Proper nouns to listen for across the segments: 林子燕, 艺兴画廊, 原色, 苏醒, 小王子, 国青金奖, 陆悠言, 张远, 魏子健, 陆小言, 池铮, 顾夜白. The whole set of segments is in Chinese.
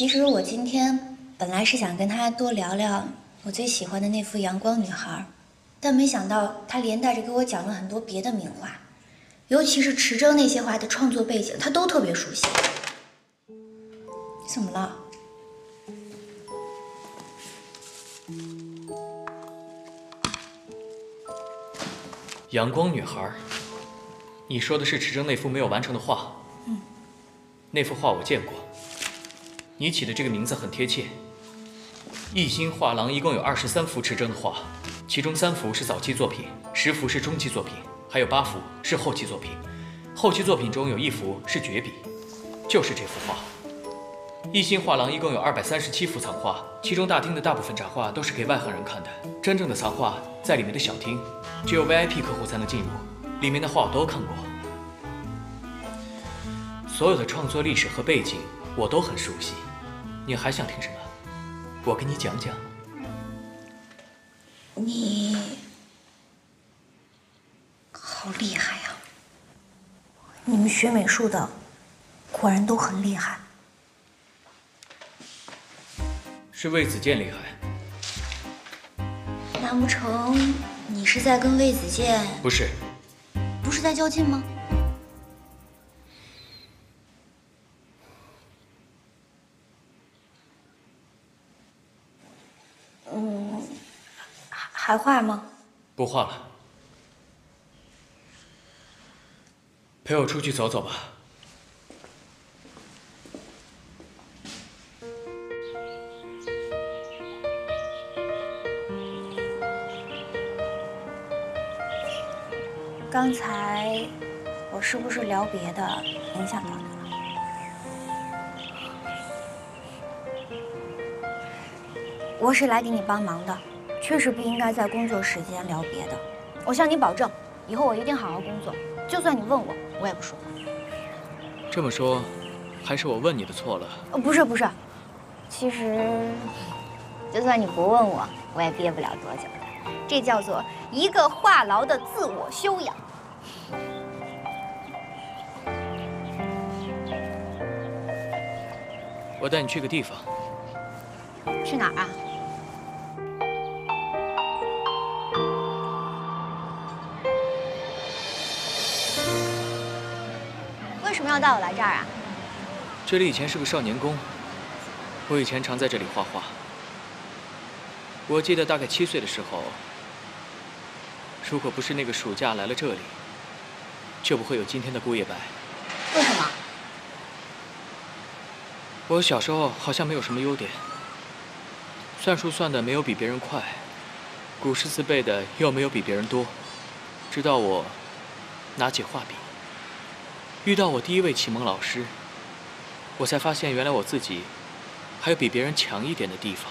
其实我今天本来是想跟他多聊聊我最喜欢的那幅《阳光女孩》，但没想到他连带着给我讲了很多别的名画，尤其是池铮那些画的创作背景，他都特别熟悉。怎么了？ 阳光女孩，你说的是池铮那幅没有完成的画？嗯，那幅画我见过。你起的这个名字很贴切。艺兴画廊一共有23幅池铮的画，其中3幅是早期作品，10幅是中期作品，还有8幅是后期作品。后期作品中有1幅是绝笔，就是这幅画。艺兴画廊一共有237幅藏画，其中大厅的大部分展画都是给外行人看的，真正的藏画在里面的小厅。 只有 VIP 客户才能进入，里面的画我都看过，所有的创作历史和背景我都很熟悉。你还想听什么？我给你讲讲。你好厉害呀！你们学美术的果然都很厉害。是魏子健厉害？难不成？ 你是在跟魏子健？不是，不是在较劲吗？嗯，还画吗？不画了。陪我出去走走吧。刚才我是不是聊别的影响到你了？我是来给你帮忙的，确实不应该在工作时间聊别的。我向你保证，以后我一定好好工作，就算你问我，我也不说。这么说，还是我问你的错了？不是不是，其实就算你不问我，我也憋不了多久。 这叫做一个话痨的自我修养。我带你去个地方。去哪儿啊？为什么要带我来这儿啊？这里以前是个少年宫，我以前常在这里画画。我记得大概7岁的时候。 如果不是那个暑假来了这里，就不会有今天的顾夜白。为什么？我小时候好像没有什么优点，算数算的没有比别人快，古诗词背的又没有比别人多。直到我拿起画笔，遇到我第一位启蒙老师，我才发现原来我自己还有比别人强一点的地方。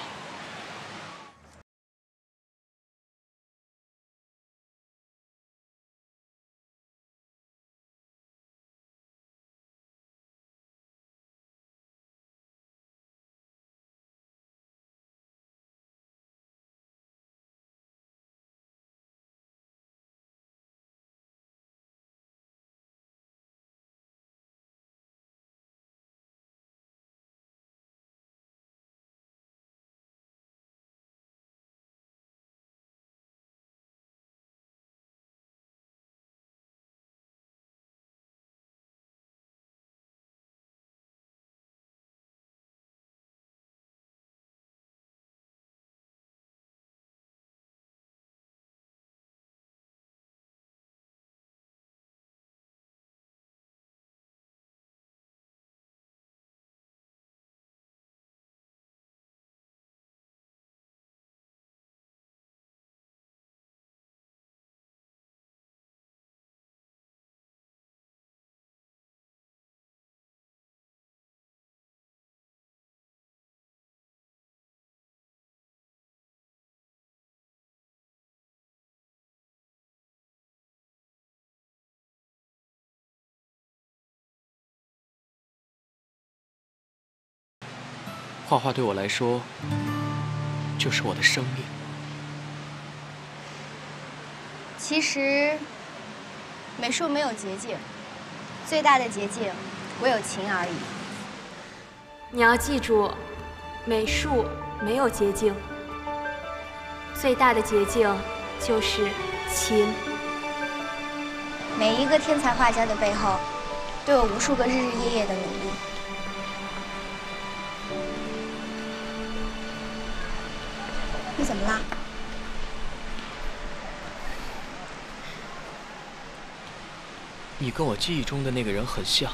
画画对我来说，就是我的生命。其实，美术没有捷径，最大的捷径唯有勤而已。你要记住，美术没有捷径，最大的捷径就是勤。每一个天才画家的背后，都有无数个日日夜夜的努力。 你怎么啦？你跟我记忆中的那个人很像，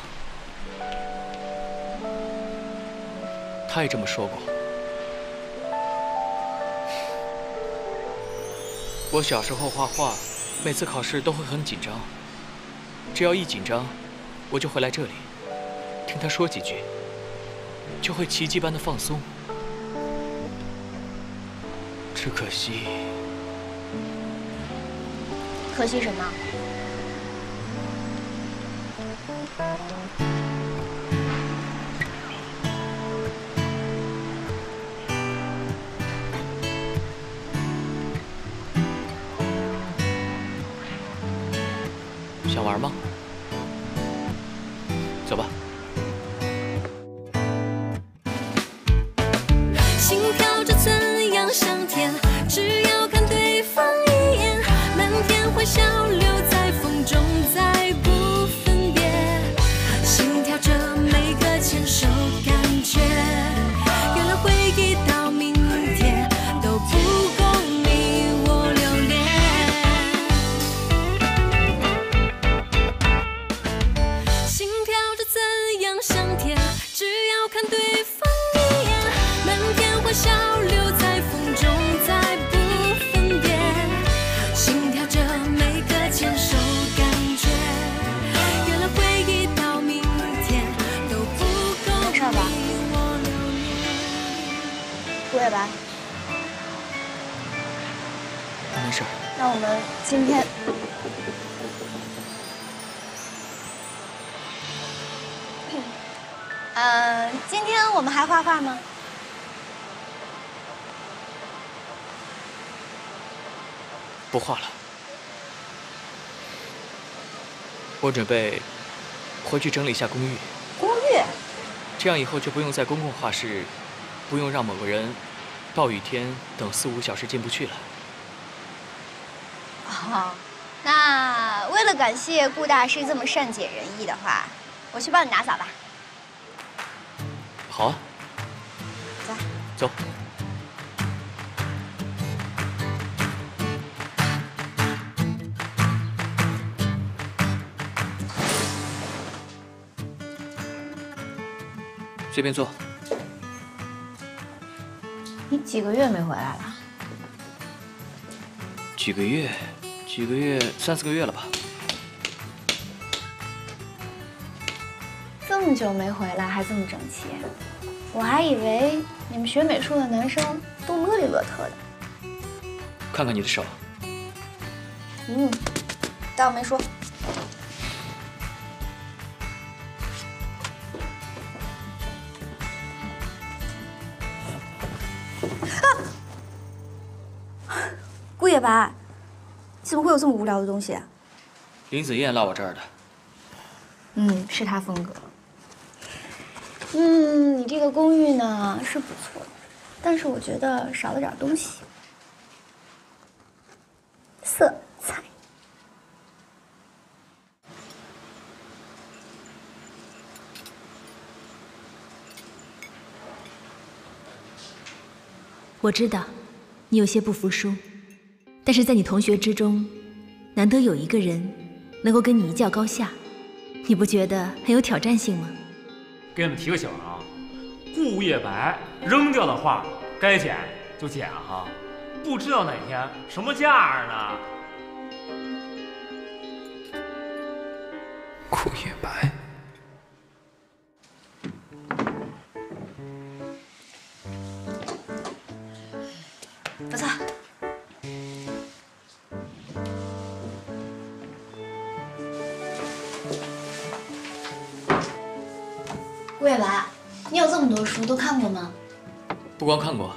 他也这么说过。我小时候画画，每次考试都会很紧张，只要一紧张，我就会来这里，听他说几句，就会奇迹般的放松。 只可惜，可惜什么？想玩吗？走吧。 小柳在风中，再不分别。心跳着每个牵手，感觉原来回忆到明天都不够你我留恋。心跳着怎样上天，只要看对方一眼，满天花小柳在风中，再不分别。心跳着。 牵手，感觉原来回忆到明天都不够。没事吧？不会吧？没事。那我们今天今天我们还画画吗？ 不画了。 我准备回去整理一下公寓。公寓，这样以后就不用在公共画室，不用让某个人暴雨天等4、5小时进不去了。哦，那为了感谢顾大师这么善解人意的话，我去帮你打扫吧。好啊。走。走。 随便坐。你几个月没回来了？几个月，3、4个月了吧？这么久没回来还这么整齐，我还以为你们学美术的男生都邋里邋遢的。看看你的手。嗯，当我没说。 顾野白，怎么会有这么无聊的东西啊？林子燕落我这儿的。嗯，是她风格。嗯，你这个公寓呢是不错，但是我觉得少了点东西，色彩。我知道，你有些不服输。 但是在你同学之中，难得有一个人能够跟你一较高下，你不觉得很有挑战性吗？给你们提个醒啊，顾夜白扔掉的话，该捡就捡哈，不知道哪天什么价呢？顾夜白，不错。 顾夜白，你有这么多书都看过吗？不光看过，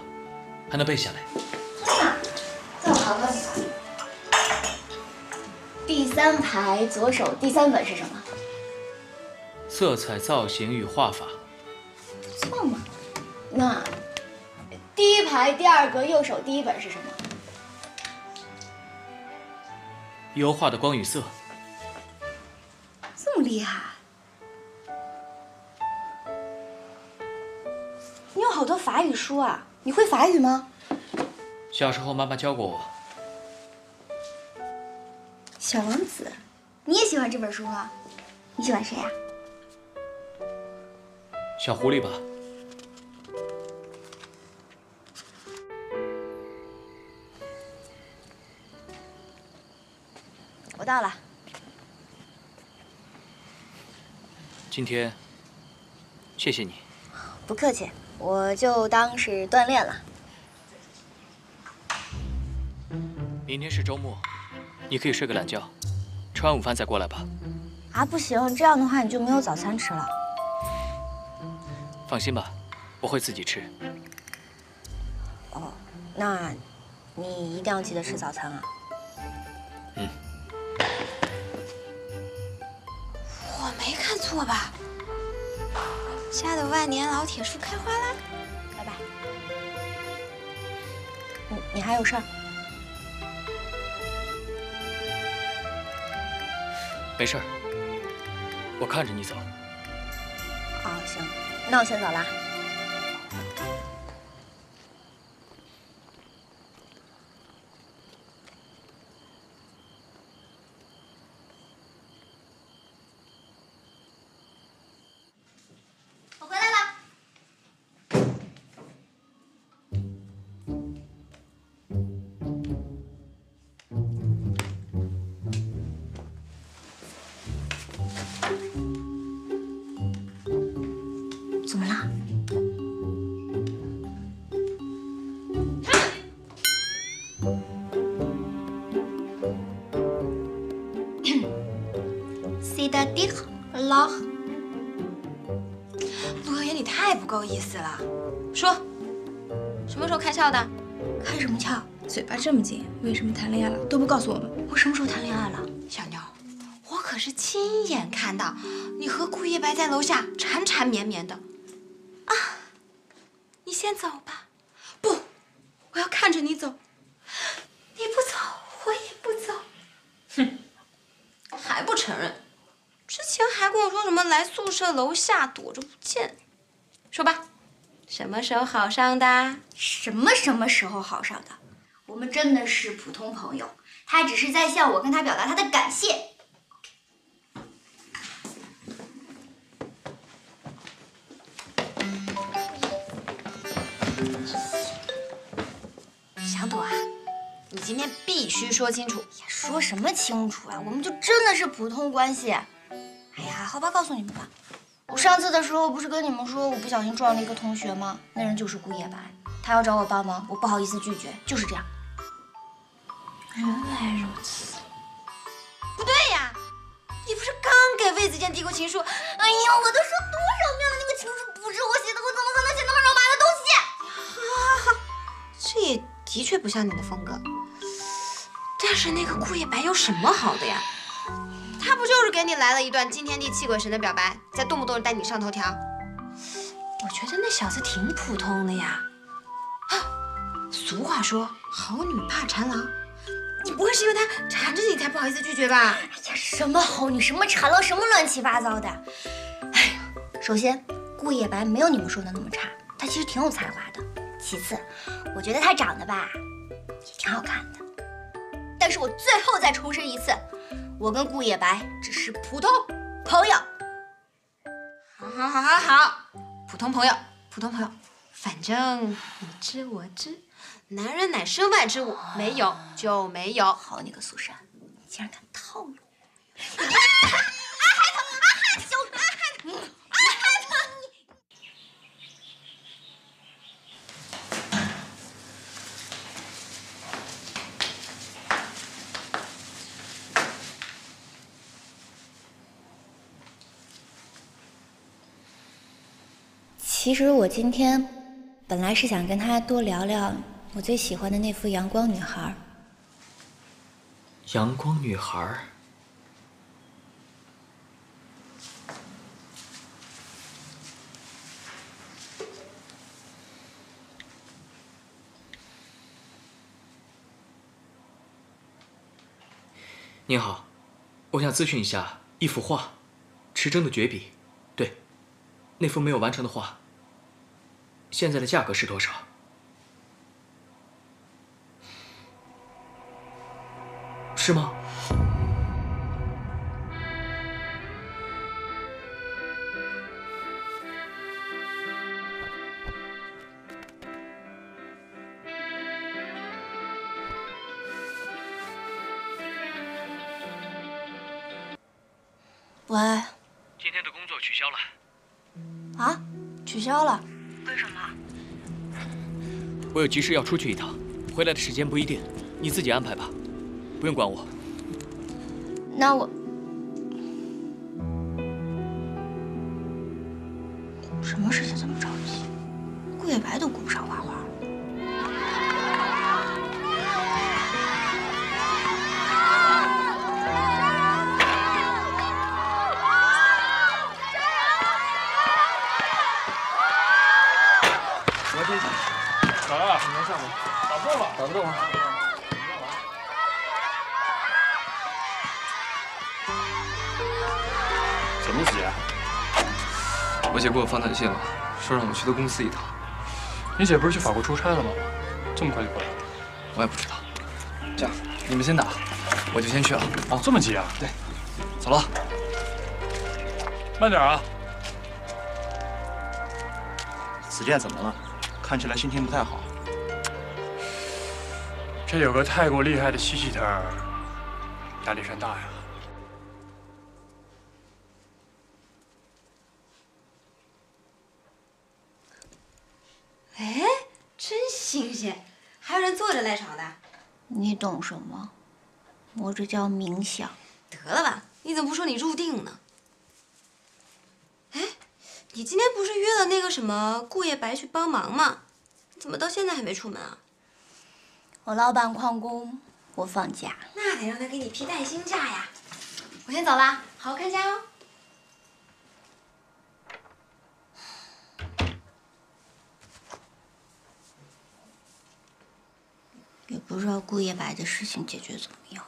还能背下来。真的？那我考考你吧。第3排左手第3本是什么？色彩造型与画法。号码。那第一排第二格右手第一本是什么？油画的光与色。这么厉害？你有好多法语书啊！你会法语吗？小时候妈妈教过我。 小王子，你也喜欢这本书啊？你喜欢谁呀？小狐狸吧。我到了。今天，谢谢你。不客气，我就当是锻炼了。明天是周末。 你可以睡个懒觉，吃完午饭再过来吧。啊，不行，这样的话你就没有早餐吃了。放心吧，我会自己吃。哦，那你一定要记得吃早餐啊。嗯。我没看错吧？家的万年老铁树开花啦！拜拜。你还有事儿？ 没事儿，我看着你走。哦，行，那我先走了。我回来了。 怎么了？C'est-à-dire là， 陆小言，你太不够意思了。说，什么时候开窍的？开什么窍？嘴巴这么紧，为什么谈恋爱了都不告诉我们？我什么时候谈恋爱了？小妞，我可是亲眼看到你和顾一白在楼下缠缠绵绵的。 你先走吧，不，我要看着你走。你不走，我也不走。哼，还不承认？之前还跟我说什么来宿舍楼下躲着不见，说吧，什么时候好上的？什么时候好上的？我们真的是普通朋友，他只是在向我跟他表达他的感谢。 想躲啊？你今天必须说清楚！说什么清楚啊？我们就真的是普通关系。哎呀，好吧，告诉你们吧。我上次的时候不是跟你们说我不小心撞了一个同学吗？那人就是顾夜白，他要找我帮忙，我不好意思拒绝，就是这样。原来如此。不对呀，你不是刚给魏子健递过情书？哎呀，我都说多少遍了，那个情书不是我写的，我怎么可能写那么肉麻的东西？ 这也的确不像你的风格，但是那个顾夜白有什么好的呀？他不就是给你来了一段惊天地泣鬼神的表白，再动不动带你上头条？我觉得那小子挺普通的呀。啊，俗话说好女怕缠郎，你不会是因为他缠着你才不好意思拒绝吧？哎呀，什么好女，什么缠郎，什么乱七八糟的。哎呀，首先顾夜白没有你们说的那么差，他其实挺有才华的。 其次，我觉得他长得吧，也挺好看的。但是我最后再重申一次，我跟顾夜白只是普通朋友。好，普通朋友。反正你知我知，男人乃身外之物，没有就没有。好你个苏珊，你竟然敢套路我！啊哈！小啊哈！ 其实我今天本来是想跟他多聊聊我最喜欢的那幅《阳光女孩》。阳光女孩。您好，我想咨询一下一幅画，池铮的绝笔，对，那幅没有完成的画，现在的价格是多少？ 是吗？喂，今天的工作取消了。啊？取消了？为什么？我有急事要出去一趟，回来的时间不一定，你自己安排吧。 不用管我。那我什么事情这么着急？顾月白都顾不上画画了。我这小杨啊，你能上吗？打不动了，打不动了。 什么写？我姐给我发短信了，说让我去她公司一趟。你姐不是去法国出差了吗？这么快就回来了？我也不知道。这样，你们先打，我就先去了。啊，这么急啊？对，走了。慢点啊！子健怎么了？看起来心情不太好。这有个泰国厉害的西西特，压力山大呀。 哎，真新鲜，还有人坐着赖床的。你懂什么？我这叫冥想。得了吧，你怎么不说你入定呢？哎，你今天不是约了那个什么顾夜白去帮忙吗？怎么到现在还没出门啊？我老板旷工，我放假。那得让他给你批带薪假呀。我先走了，好好看家哦。 也不知道顾夜白的事情解决怎么样。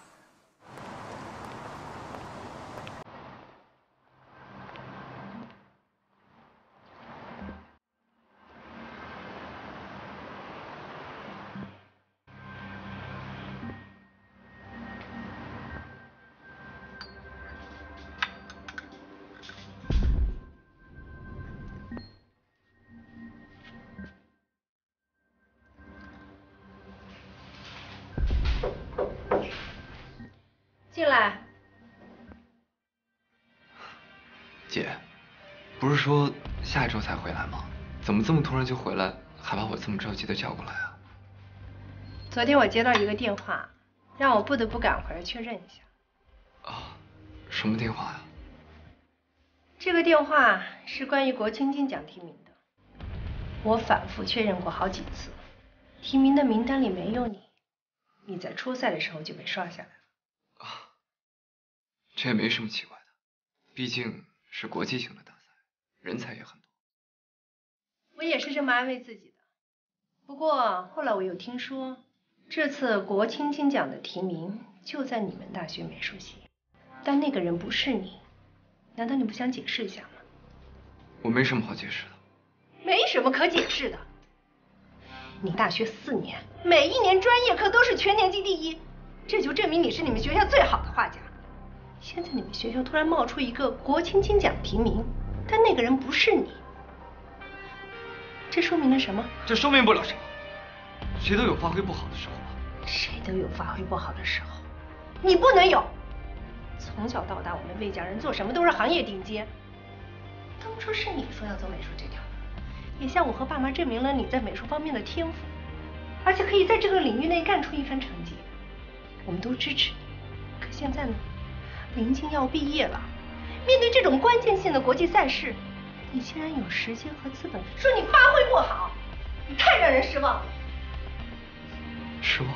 进来，姐，不是说下一周才回来吗？怎么这么突然就回来，还把我这么着急的叫过来啊？昨天我接到一个电话，让我不得不赶回来确认一下。啊，什么电话呀？这个电话是关于国青金奖提名的，我反复确认过好几次，提名的名单里没有你，你在初赛的时候就被刷下来了。 啊，这也没什么奇怪的，毕竟是国际性的大赛，人才也很多。我也是这么安慰自己的，不过后来我又听说，这次国青金奖的提名就在你们大学美术系，但那个人不是你，难道你不想解释一下吗？我没什么好解释的。没什么可解释的。你大学4年，每一年专业课都是全年级第一。 这就证明你是你们学校最好的画家。现在你们学校突然冒出一个国青金奖提名，但那个人不是你，这说明了什么？这说明不了什么。谁都有发挥不好的时候吧。谁都有发挥不好的时候，你不能有。从小到大，我们魏家人做什么都是行业顶尖。当初是你说要走美术这条路，也向我和爸妈证明了你在美术方面的天赋，而且可以在这个领域内干出一番成绩。 我们都支持你，可现在呢，临近要毕业了，面对这种关键性的国际赛事，你竟然有时间和资本说你发挥不好，你太让人失望了。失望？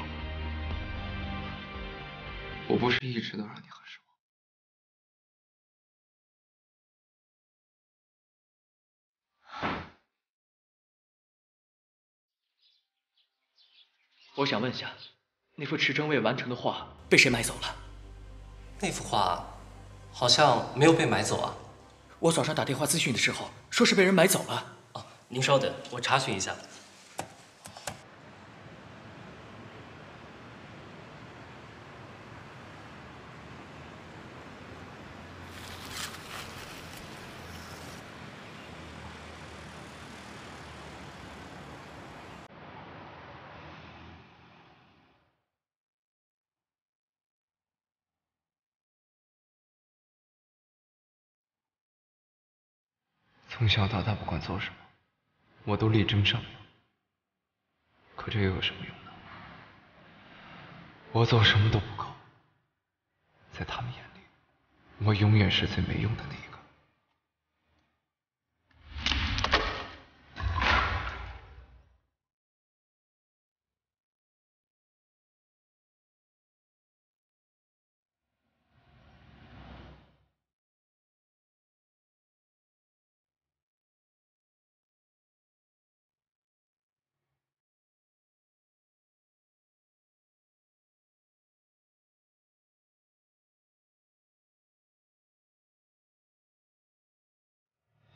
我不是一直都让你很失望。我想问一下。 那幅池铮未完成的画被谁买走了？那幅画好像没有被买走啊。我早上打电话咨询的时候，说是被人买走了。哦，您稍等，我查询一下。 从小到大，不管做什么，我都力争上游。可这又有什么用呢？我做什么都不够，在他们眼里，我永远是最没用的那一个。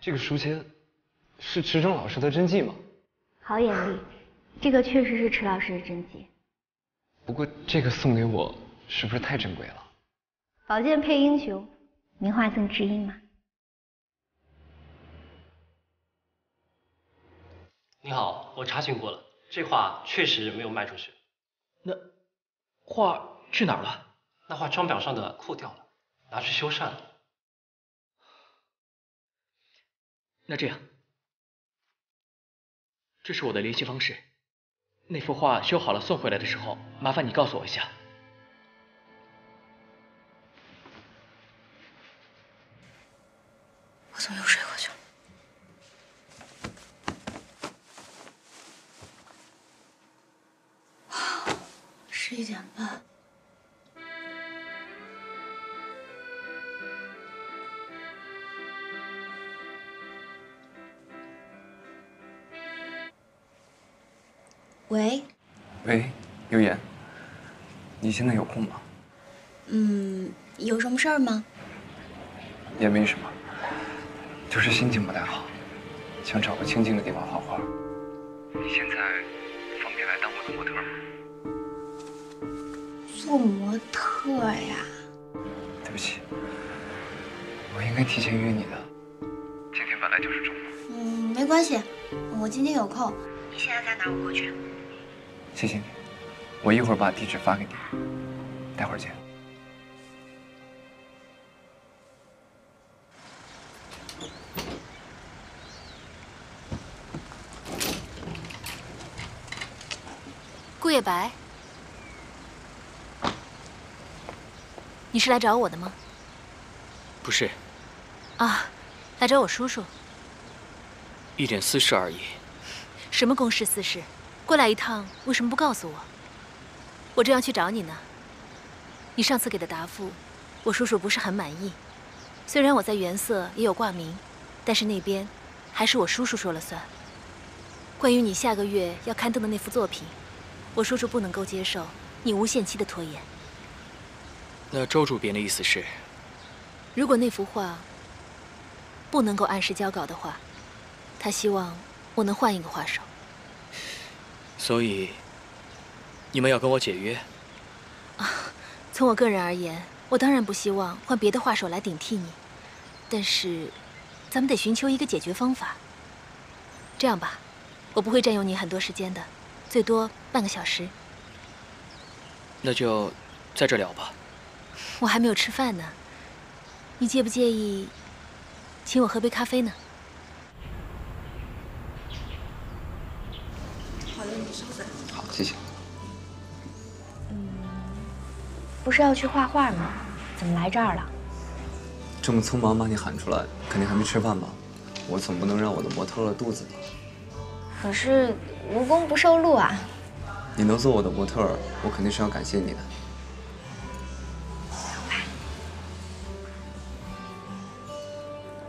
这个书签是池中老师的真迹吗？好眼力，这个确实是池老师的真迹。不过这个送给我是不是太珍贵了？宝剑配英雄，名画赠知音嘛。你好，我查询过了，这画确实没有卖出去。那画去哪儿了？那画装裱上的扣掉了，拿去修缮了。 那这样，这是我的联系方式。那幅画修好了送回来的时候，麻烦你告诉我一下。我从游水河去了。11点半。 喂，喂，悠言，你现在有空吗？有什么事儿吗？也没什么，就是心情不太好，想找个清静的地方画画。你现在方便来当我的模特吗？做模特呀？对不起，我应该提前约你的。今天本来就是周末。没关系，我今天有空。你现在在哪？我过去。 谢谢你，我一会儿把地址发给你，待会儿见。顾夜白，你是来找我的吗？不是。啊，来找我叔叔。一点私事而已。什么公事私事？ 过来一趟，为什么不告诉我？我正要去找你呢。你上次给的答复，我叔叔不是很满意。虽然我在原色也有挂名，但是那边还是我叔叔说了算。关于你下个月要刊登的那幅作品，我叔叔不能够接受你无限期的拖延。那周主编的意思是，如果那幅画不能够按时交稿的话，他希望我能换一个画手。 所以，你们要跟我解约？啊，从我个人而言，我当然不希望换别的画手来顶替你，但是，咱们得寻求一个解决方法。这样吧，我不会占用你很多时间的，最多半个小时。那就在这聊吧。我还没有吃饭呢，你介不介意请我喝杯咖啡呢？ 好，谢谢。不是要去画画吗？怎么来这儿了？这么匆忙把你喊出来，肯定还没吃饭吧？我总不能让我的模特饿肚子吧？可是无功不受禄啊！你能做我的模特，我肯定是要感谢你的。好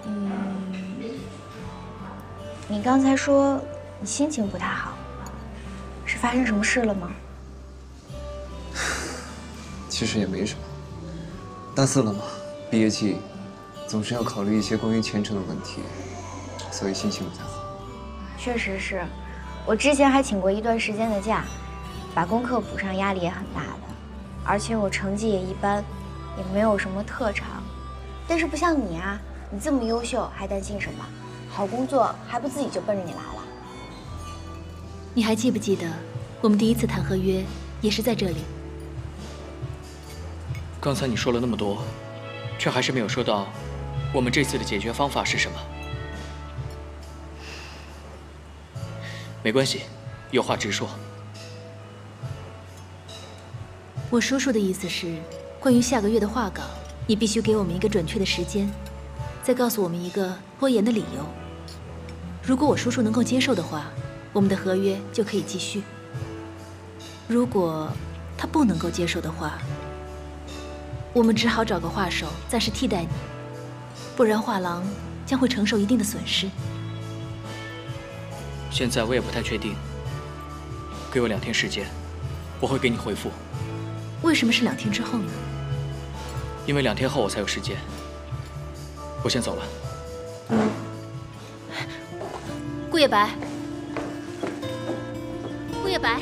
吧。你刚才说你心情不太好。 是发生什么事了吗？其实也没什么，大四了嘛，毕业季，总是要考虑一些关于前程的问题，所以心情不太好。确实是，我之前还请过一段时间的假，把功课补上，压力也很大的。而且我成绩也一般，也没有什么特长。但是不像你啊，你这么优秀，还担心什么？好工作还不自己就奔着你来了？你还记不记得，我们第一次谈合约也是在这里？ 刚才你说了那么多，却还是没有说到我们这次的解决方法是什么。没关系，有话直说。我叔叔的意思是，关于下个月的画稿，你必须给我们一个准确的时间，再告诉我们一个拖延的理由。如果我叔叔能够接受的话，我们的合约就可以继续；如果他不能够接受的话， 我们只好找个画手暂时替代你，不然画廊将会承受一定的损失。现在我也不太确定，给我2天时间，我会给你回复。为什么是2天之后呢？因为2天后我才有时间。我先走了。顾夜白，顾夜白。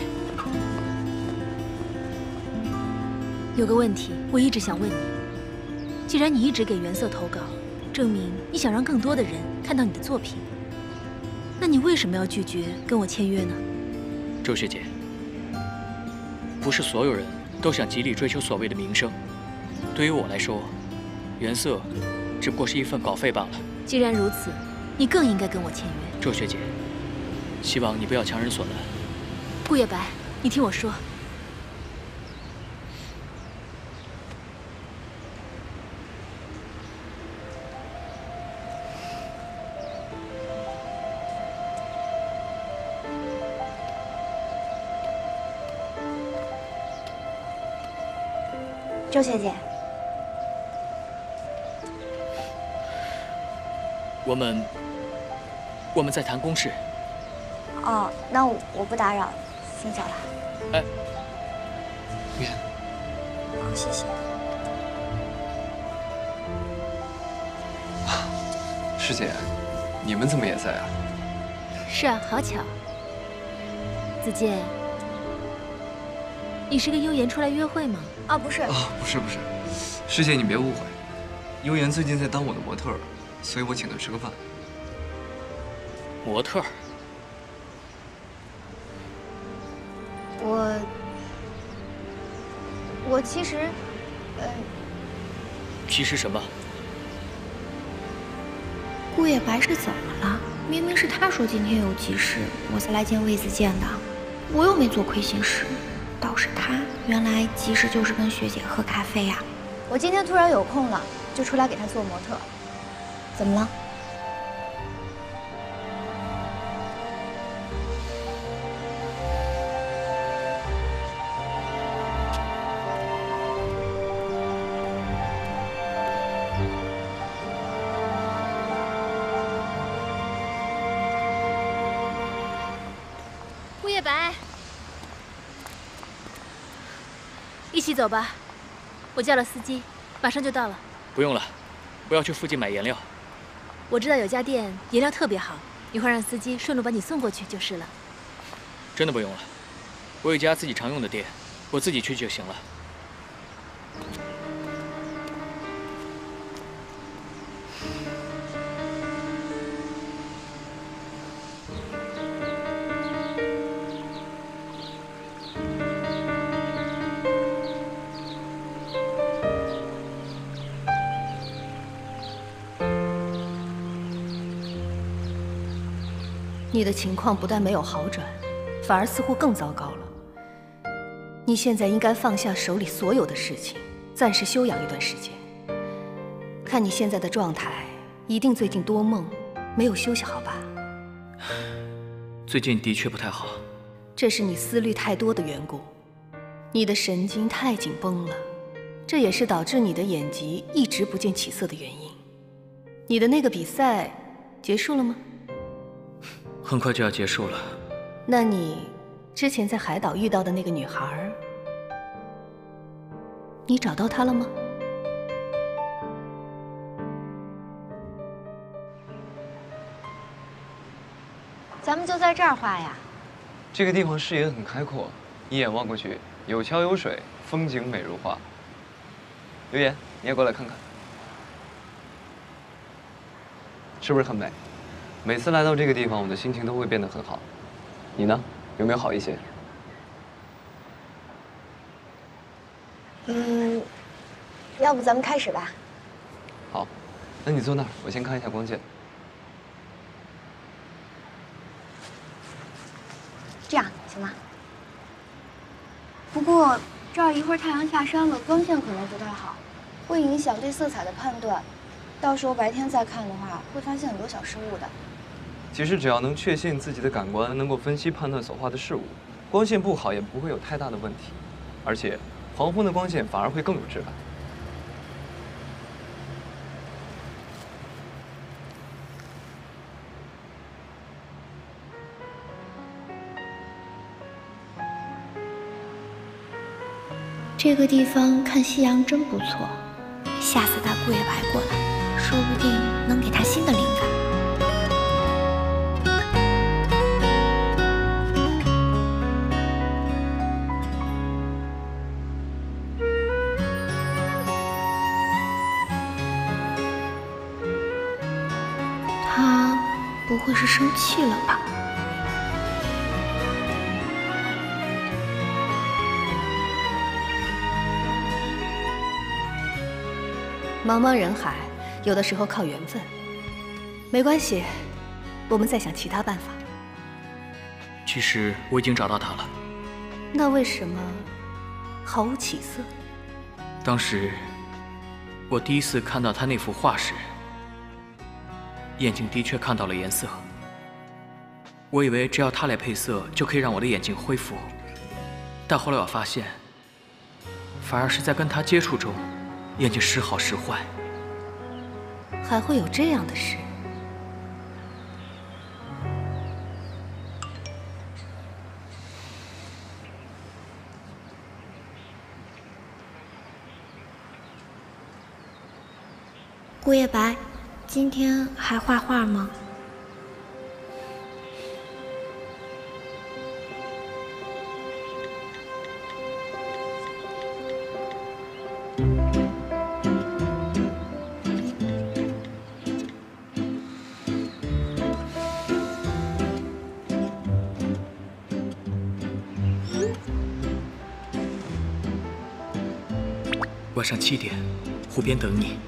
有个问题，我一直想问你。既然你一直给原色投稿，证明你想让更多的人看到你的作品，那你为什么要拒绝跟我签约呢？周学姐，不是所有人都想极力追求所谓的名声。对于我来说，原色只不过是一份稿费罢了。既然如此，你更应该跟我签约。周学姐，希望你不要强人所难。顾夜白，你听我说。 周学姐，我们在谈公事。哦，那我不打扰，先走了。哎，别。好，谢谢。师姐，你们怎么也在啊？是啊，好巧。子健，你是跟悠言出来约会吗？ 啊，不是啊，不是，师姐你别误会，悠言最近在当我的模特，所以我请她吃个饭。模特？我其实，其实什么？顾夜白是怎么了？明明是他说今天有急事，我才来见魏子健的，我又没做亏心事。 倒是他，原来其实就是跟学姐喝咖啡呀。我今天突然有空了，就出来给他做模特。怎么了？顾夜白。 一起走吧，我叫了司机，马上就到了。不用了，我要去附近买颜料。我知道有家店颜料特别好，一会儿让司机顺路把你送过去就是了。真的不用了，我有一家自己常用的店，我自己去就行了。你的情况不但没有好转，反而似乎更糟糕了。你现在应该放下手里所有的事情，暂时休养一段时间。看你现在的状态，一定最近多梦，没有休息好吧？最近的确不太好，这是你思虑太多的缘故。你的神经太紧绷了，这也是导致你的眼疾一直不见起色的原因。你的那个比赛结束了吗？ 很快就要结束了。那你之前在海岛遇到的那个女孩，你找到她了吗？咱们就在这儿画呀。这个地方视野很开阔，一眼望过去有桥有水，风景美如画。刘岩，你也过来看看，是不是很美？每次来到这个地方，我的心情都会变得很好。你呢？有没有好一些？ 嗯，要不咱们开始吧。好，那你坐那儿，我先看一下光线。这样行吗？不过这儿一会儿太阳下山了，光线可能不太好，会影响对色彩的判断。到时候白天再看的话，会发现很多小失误的。其实只要能确信自己的感官能够分析判断所画的事物，光线不好也不会有太大的问题，而且。 黄昏的光线反而会更有质感。这个地方看夕阳真不错，下次大姑爷白过来，说不定能给他新的灵感。 不会是生气了吧？茫茫人海，有的时候靠缘分。没关系，我们再想其他办法。其实我已经找到他了。那为什么毫无起色？当时我第一次看到他那幅画时。 眼睛的确看到了颜色，我以为只要它来配色就可以让我的眼睛恢复，但后来我发现，反而是在跟它接触中，眼睛时好时坏。还会有这样的事？顾夜白。 今天还画画吗？晚上7点，湖边等你。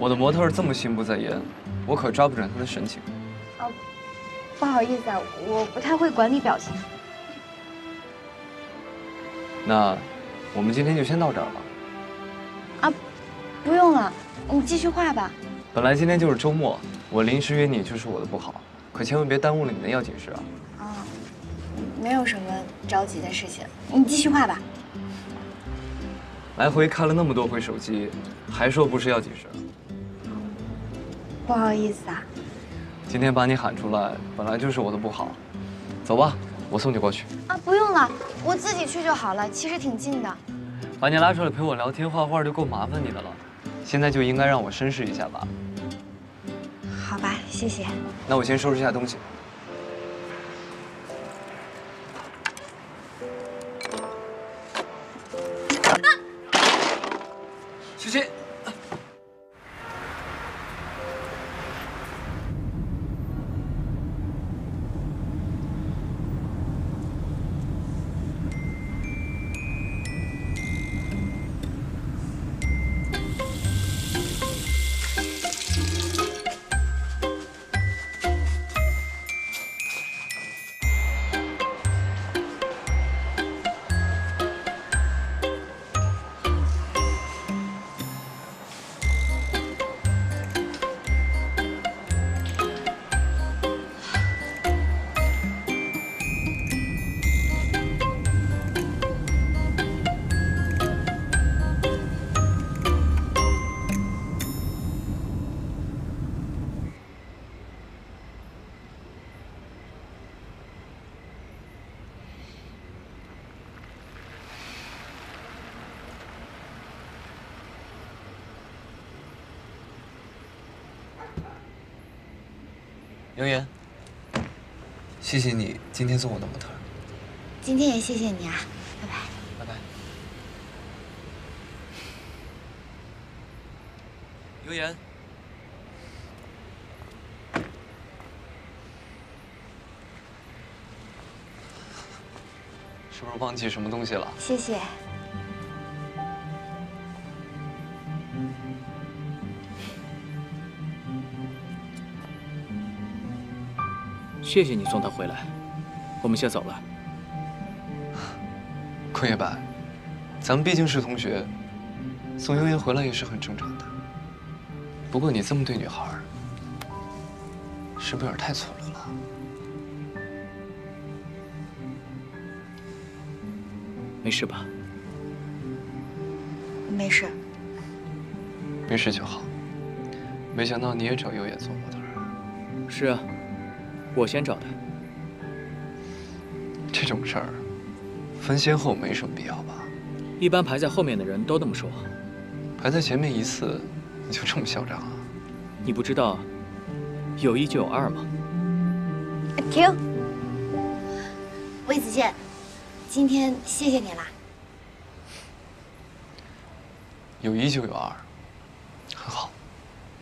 我的模特这么心不在焉，我可抓不准他的神情。哦，不好意思啊，我不太会管理表情。那我们今天就先到这儿吧。啊，不用了，你继续画吧。本来今天就是周末，我临时约你就是我的不好，可千万别耽误了你的要紧事啊。啊，没有什么着急的事情，你继续画吧。来回看了那么多回手机，还说不是要紧事。 不好意思啊，今天把你喊出来，本来就是我的不好。走吧，我送你过去。啊，不用了，我自己去就好了，其实挺近的。把你拉出来陪我聊天画画就够麻烦你的了，现在就应该让我绅士一下吧。好吧，谢谢。那我先收拾一下东西。永言，谢谢你今天送我的模特。今天也谢谢你啊，拜拜。 留言。是不是忘记什么东西了？谢谢。谢谢你送他回来，我们先走了。坤爷爸，咱们毕竟是同学，送悠悠回来也是很正常的。 不过你这么对女孩，是不是有点太粗鲁了？没事吧？没事。没事就好。没想到你也找悠远做模特。是啊，我先找的。这种事儿，分先后没什么必要吧？一般排在后面的人都这么说。排在前面一次。 你就这么嚣张啊？你不知道有一就有二吗？停！魏子健，今天谢谢你啦。有一就有二，很好，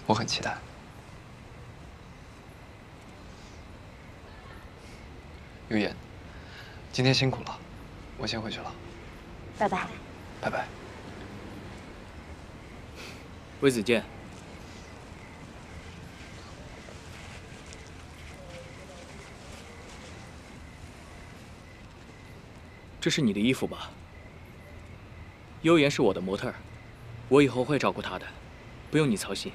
我很期待。悠言，今天辛苦了，我先回去了。拜拜。拜拜。 魏子健，这是你的衣服吧？悠言是我的模特，我以后会照顾她的，不用你操心。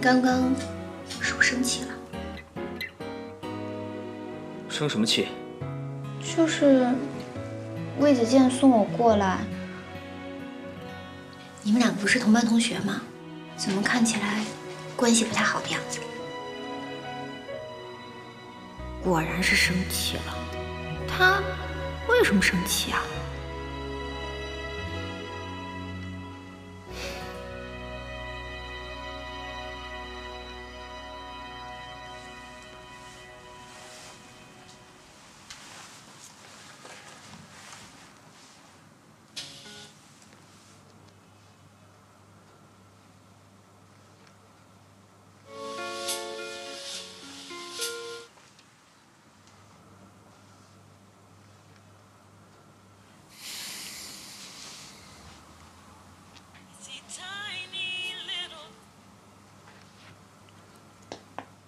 刚刚是不是生气了？生什么气？就是魏子健送我过来，你们俩不是同班同学吗？怎么看起来关系不太好的样子？果然是生气了。他为什么生气啊？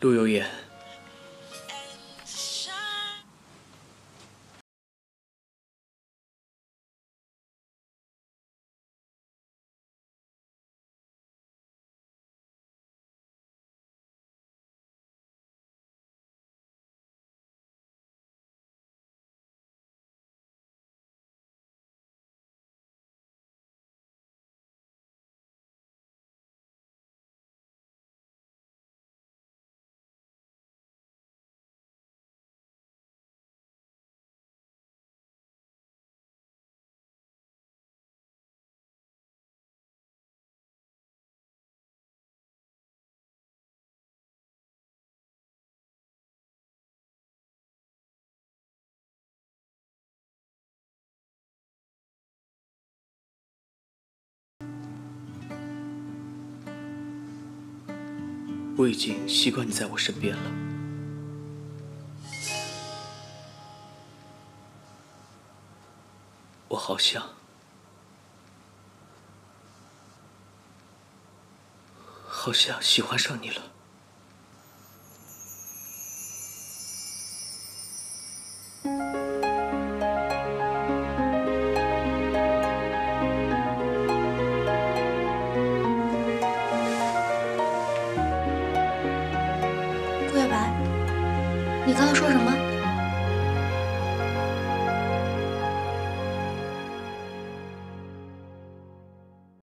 陆悠言，我已经习惯你在我身边了。我好想，好想喜欢上你了。刚刚说什么？